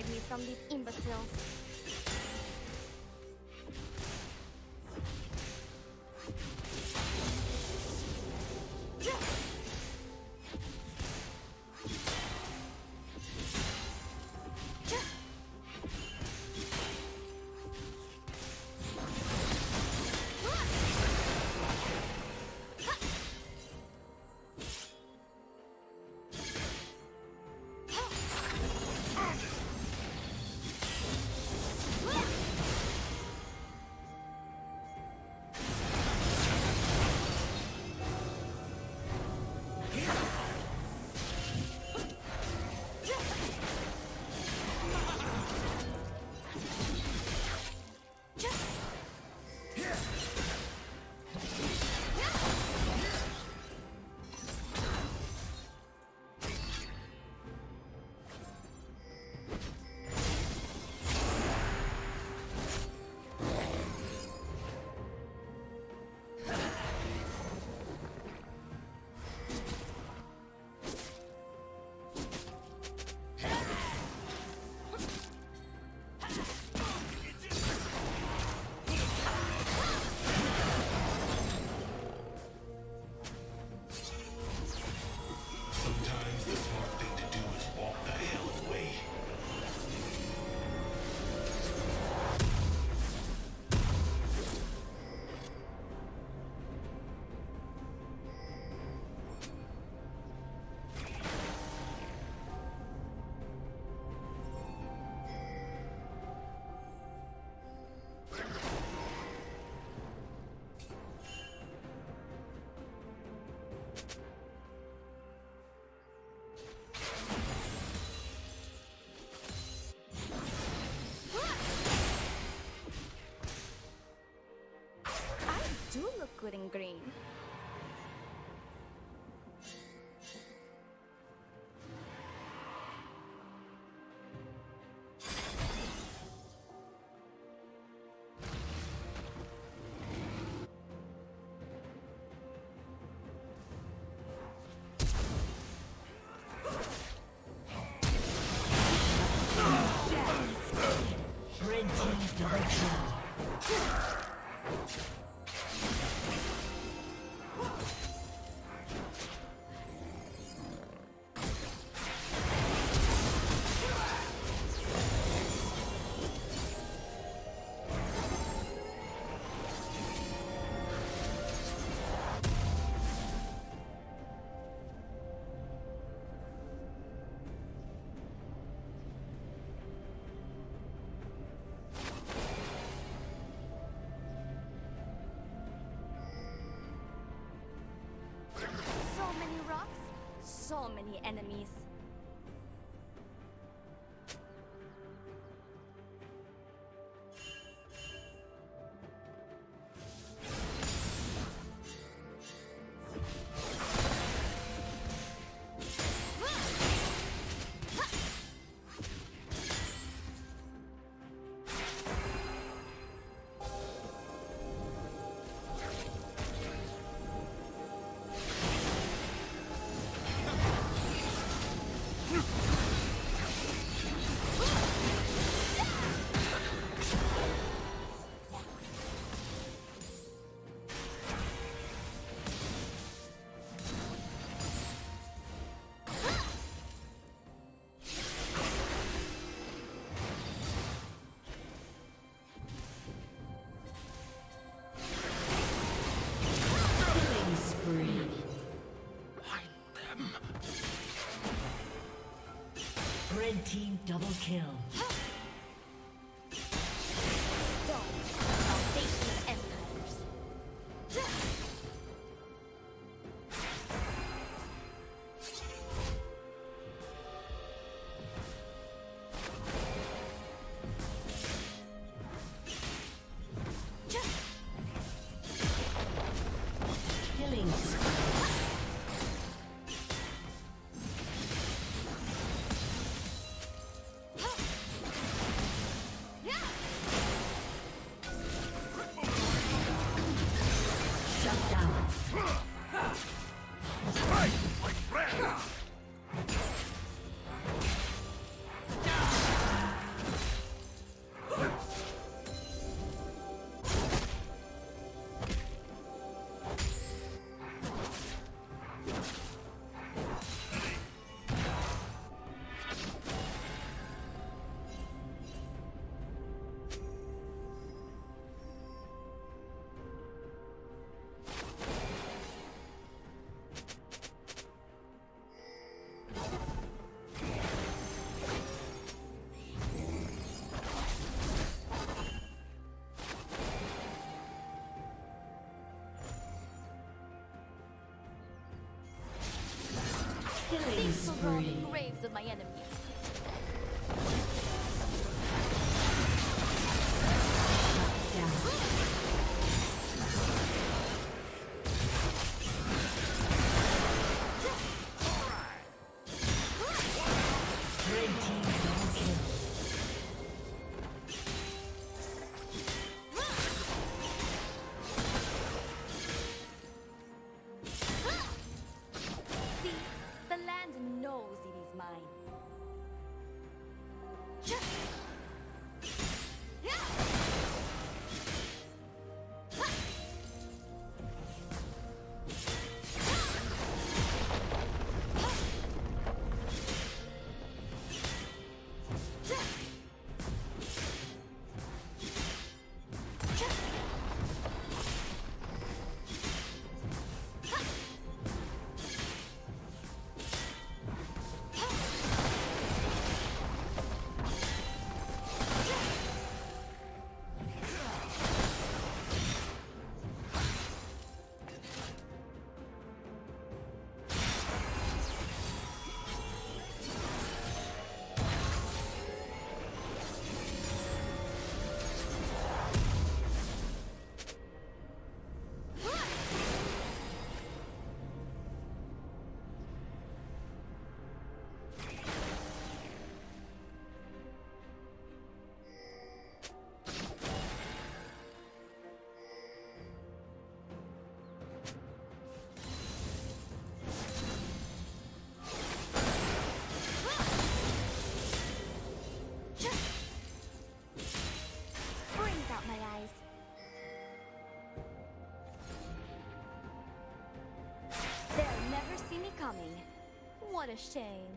hide me from these imbeciles. Good and green. So many enemies. Red team double kill. Killing spree. Graves of my enemies. What a shame.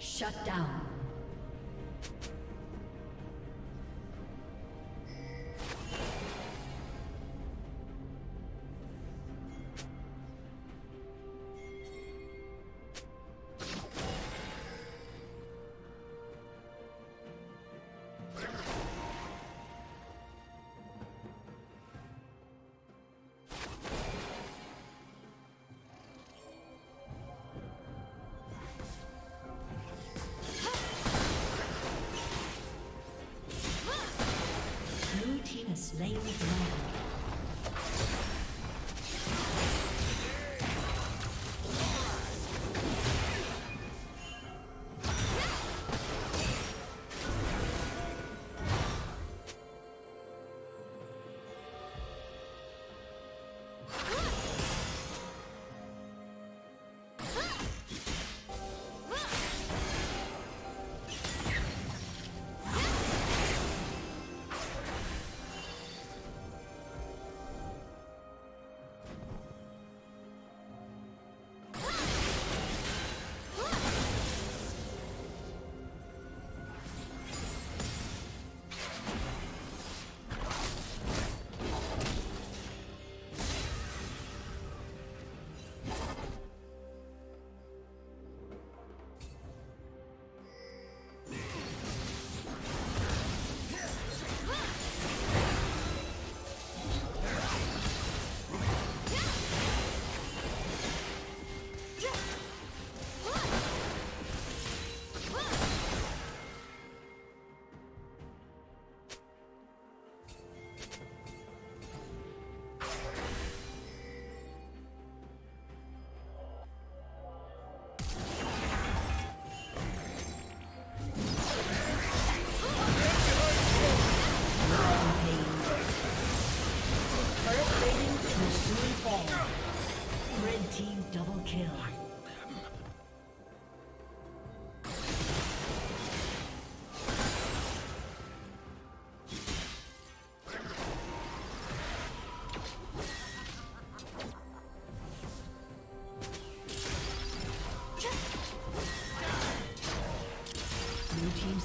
Shut down. They would know. kill. Team's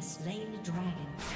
Slain the dragon.